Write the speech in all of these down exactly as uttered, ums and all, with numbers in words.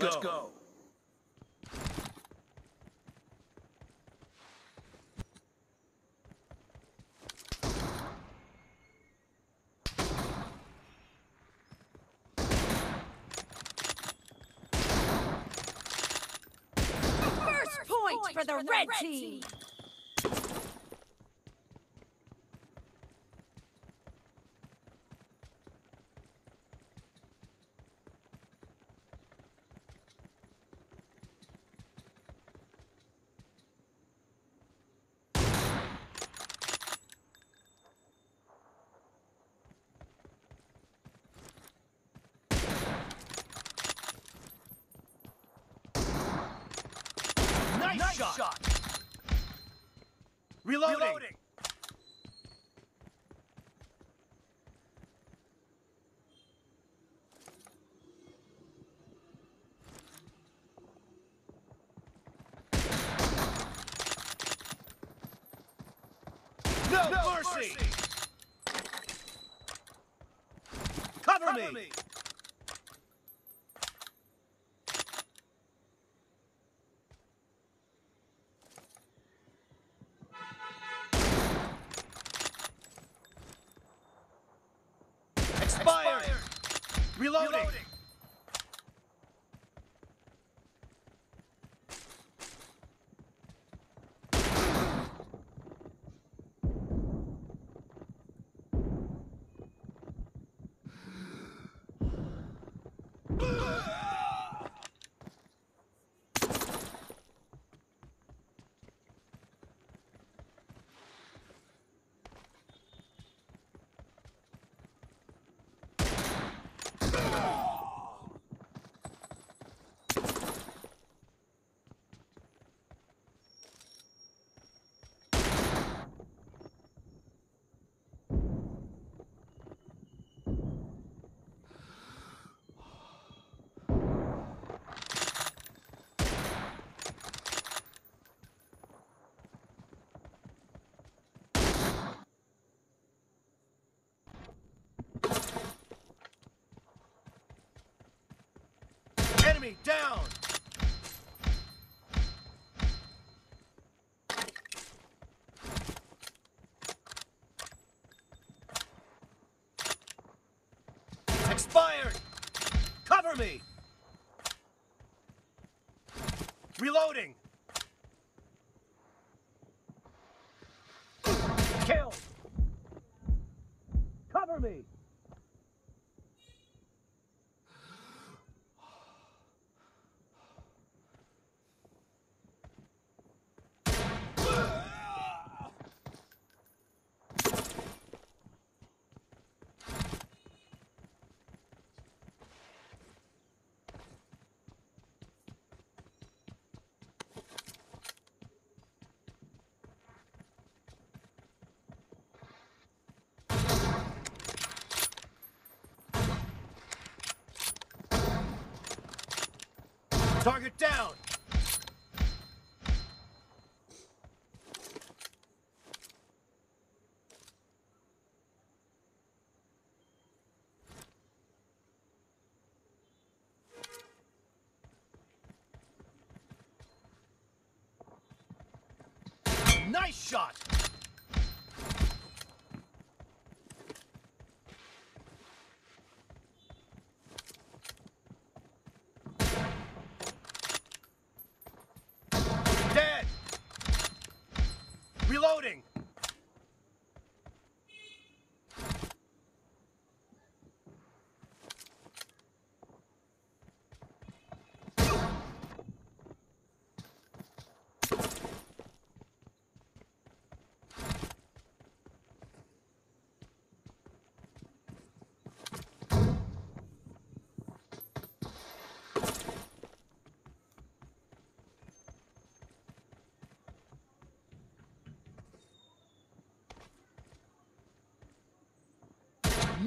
go. Let's go. First point for the red team. Nice shot. shot. Reloading. Reloading. No, no mercy. mercy. Cover, Cover me. me. Fire! Reloading. Reloading! Enemy down! Expired! Cover me! Reloading! Kill! Cover me! Target down! Nice shot! Reloading!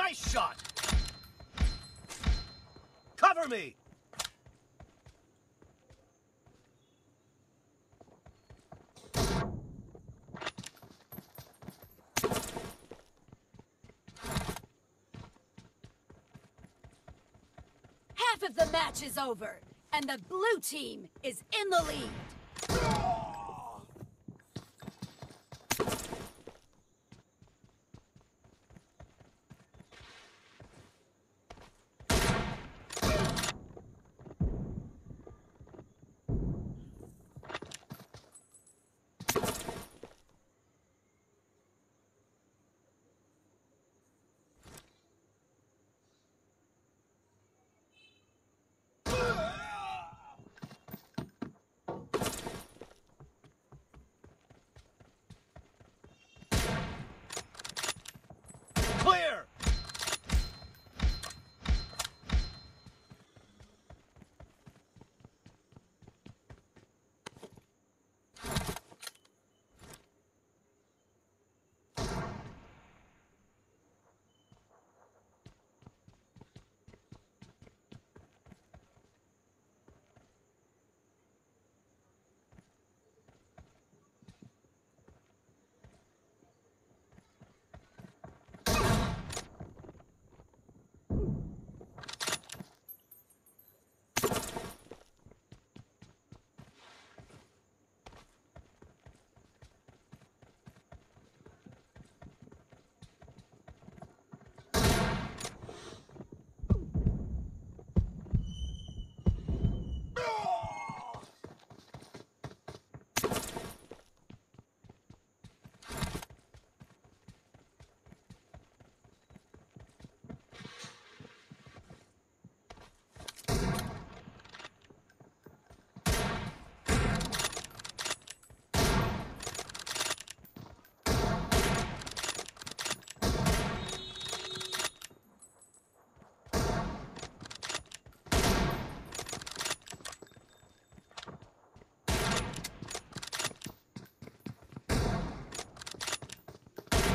Nice shot! Cover me! Half of the match is over. And the blue team is in the lead.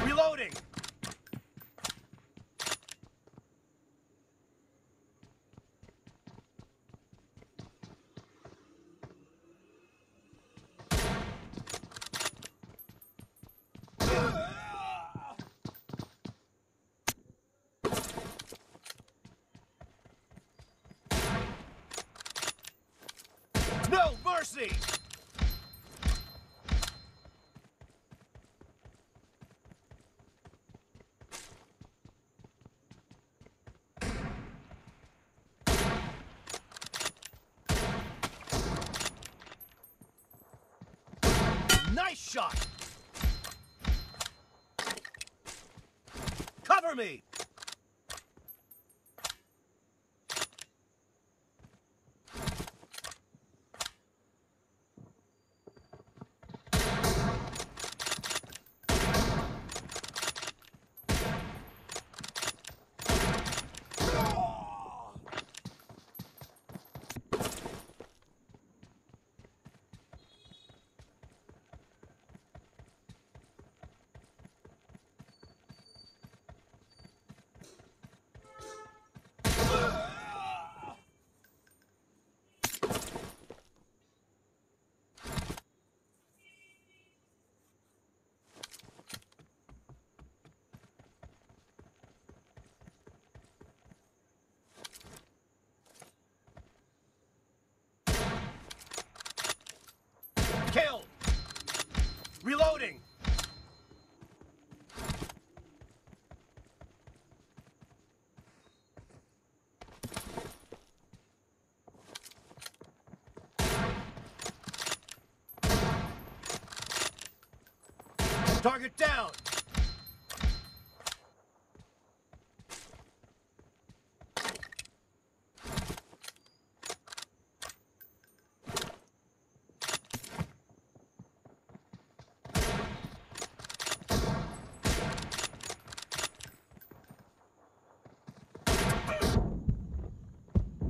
Reloading! No mercy! Nice shot! Cover me! Kill! Reloading! Target down!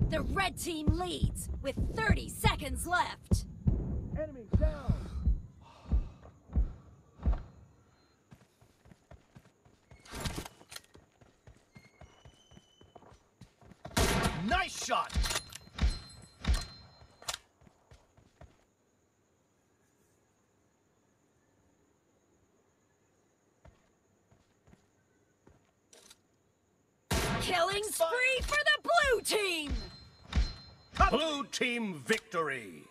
The red team leads with thirty seconds left. Enemy down. Nice shot. Killing spree for the blue team. Blue team victory!